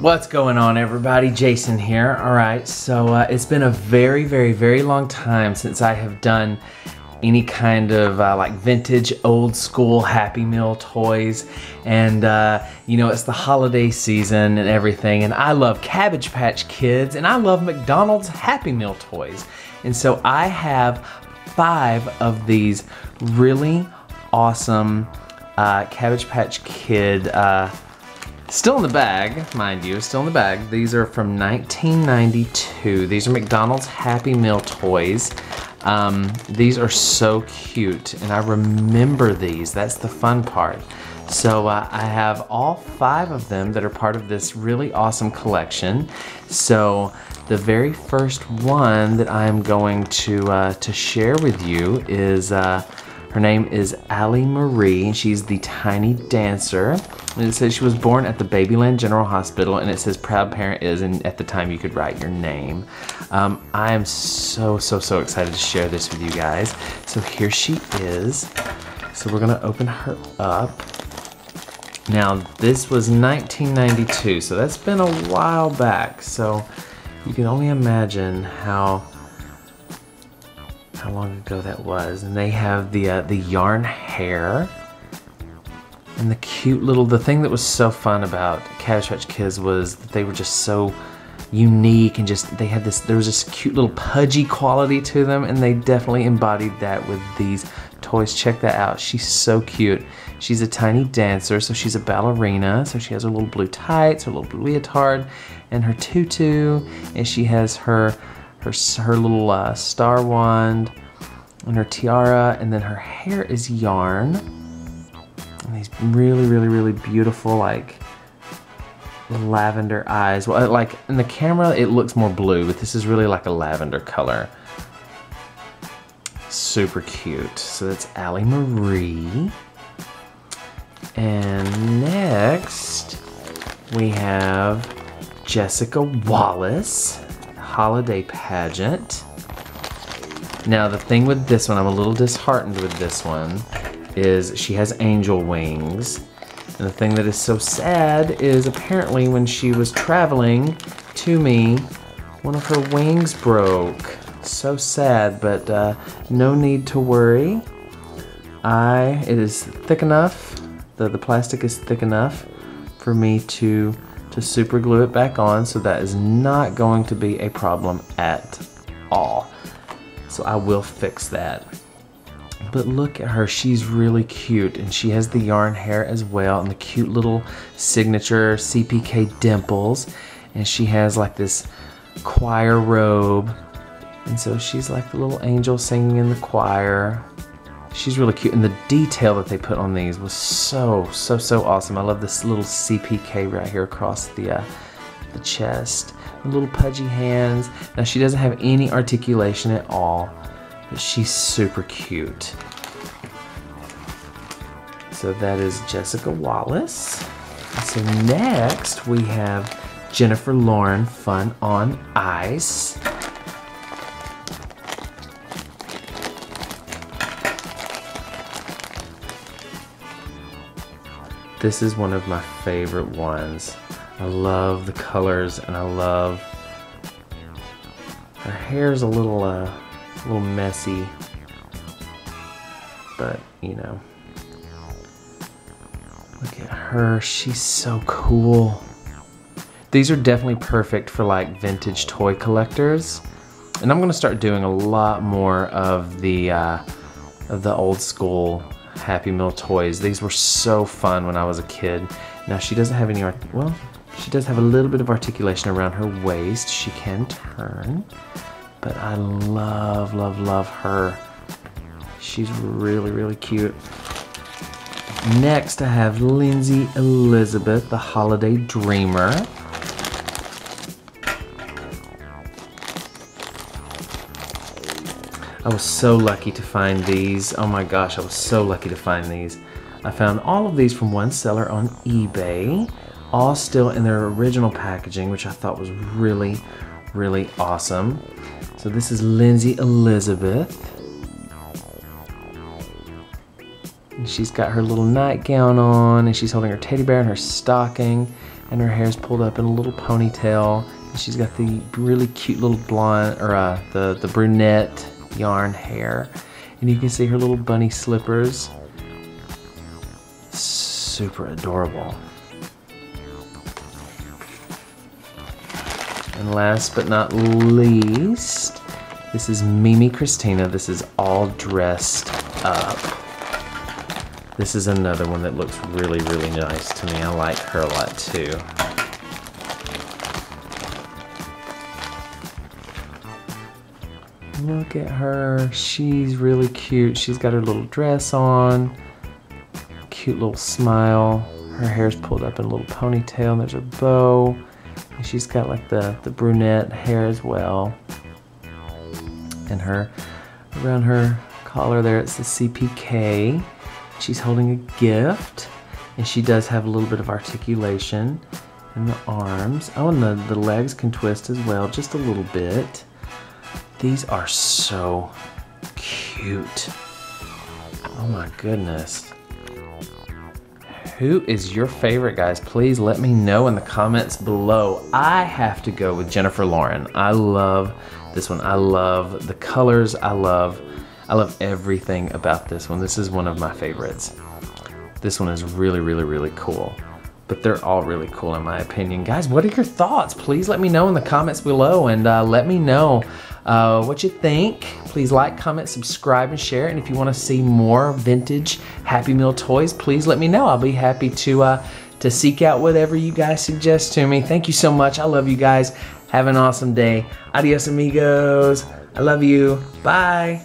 What's going on, everybody? Jason here. All right, so it's been a very, very long time since I have done any kind of like vintage old school Happy Meal toys, and you know, it's the holiday season and everything, and I love Cabbage Patch Kids and I love McDonald's Happy Meal toys, and so I have 5 of these really awesome Cabbage Patch Kid still in the bag, mind you, still in the bag. These are from 1992. These are McDonald's Happy Meal toys. These are so cute, and I remember these. That's the fun part. So I have all 5 of them that are part of this really awesome collection. So the very first one that I am going to share with you is her name is Allie Marie, and she's the tiny dancer. And it says she was born at the Babyland General Hospital, and it says proud parent is, and at the time you could write your name. I am so excited to share this with you guys. So here she is. So we're gonna open her up. Now this was 1992, so that's been a while back. So you can only imagine how long ago that was. And they have the yarn hair and the cute little, the thing that was so fun about Cabbage Patch Kids was that they were just so unique, and just, they had this, there was this cute little pudgy quality to them, and they definitely embodied that with these toys. Check that out, she's so cute. She's a tiny dancer, so she's a ballerina, so she has her little blue tights, her little blue leotard, and her tutu, and she has her little star wand and her tiara, and then her hair is yarn, and these really beautiful like lavender eyes. Well, like in the camera it looks more blue, but this is really like a lavender color. Super cute. So that's Allie Marie. And next we have Jessica Wallace, Holiday Pageant. Now the thing with this one, I'm a little disheartened with this one, is she has angel wings. And the thing that is so sad is apparently when she was traveling to me, one of her wings broke. So sad, but no need to worry. It is thick enough, the plastic is thick enough for me to super glue it back on, so that is not going to be a problem at all. So I will fix that. But look at her, she's really cute, and she has the yarn hair as well, and the cute little signature CPK dimples, and she has like this choir robe, and so she's like the little angel singing in the choir. She's really cute, and the detail that they put on these was so awesome. I love this little CPK right here across the chest. The little pudgy hands. Now she doesn't have any articulation at all, but she's super cute. So that is Jessica Wallace. So next we have Jennifer Lauren, Fun on Ice. This is one of my favorite ones. I love the colors, and I love her hair's a little messy, but you know, look at her. She's so cool. These are definitely perfect for like vintage toy collectors, and I'm gonna start doing a lot more of the old school Happy Meal toys. These were so fun when I was a kid. Now she doesn't have any well, she does have a little bit of articulation around her waist. She can turn, but I love her. She's really cute. Next I have Lindsay Elizabeth, the Holiday Dreamer. I was so lucky to find these. Oh my gosh, I was so lucky to find these. I found all of these from one seller on eBay, all still in their original packaging, which I thought was really awesome. So this is Lindsay Elizabeth. And she's got her little nightgown on, and she's holding her teddy bear in her stocking. and her hair's pulled up in a little ponytail. And she's got the really cute little blonde, or the brunette yarn hair. And you can see her little bunny slippers. Super adorable. And last but not least, this is Mimi Christina. This is all dressed up. This is another one that looks really, really nice to me. I like her a lot too. Look at her. She's really cute. She's got her little dress on. Cute little smile. Her hair's pulled up in a little ponytail. And there's her bow. And she's got like the brunette hair as well. And her, around her collar there, it's the CPK. She's holding a gift. And she does have a little bit of articulation in the arms. Oh, and the legs can twist as well, just a little bit. These are so cute. Oh my goodness. Who is your favorite, guys? Please let me know in the comments below. I have to go with Jennifer Lauren. I love this one. I love the colors. I love everything about this one. This is one of my favorites. This one is really, really, really cool. But they're all really cool in my opinion. Guys, what are your thoughts? Please let me know in the comments below, and let me know what you think. Please like, comment, subscribe, and share. And if you want to see more vintage Happy Meal toys, please let me know. I'll be happy to seek out whatever you guys suggest to me. Thank you so much. I love you guys. Have an awesome day. Adios amigos. I love you. Bye.